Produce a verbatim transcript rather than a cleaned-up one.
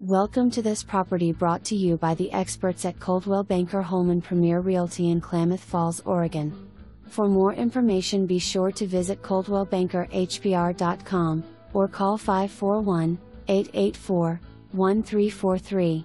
Welcome to this property brought to you by the experts at Coldwell Banker Holman Premier Realty in Klamath Falls, Oregon. For more information, be sure to visit coldwell banker h p r dot com or call five four one, eight eight four, one three four three.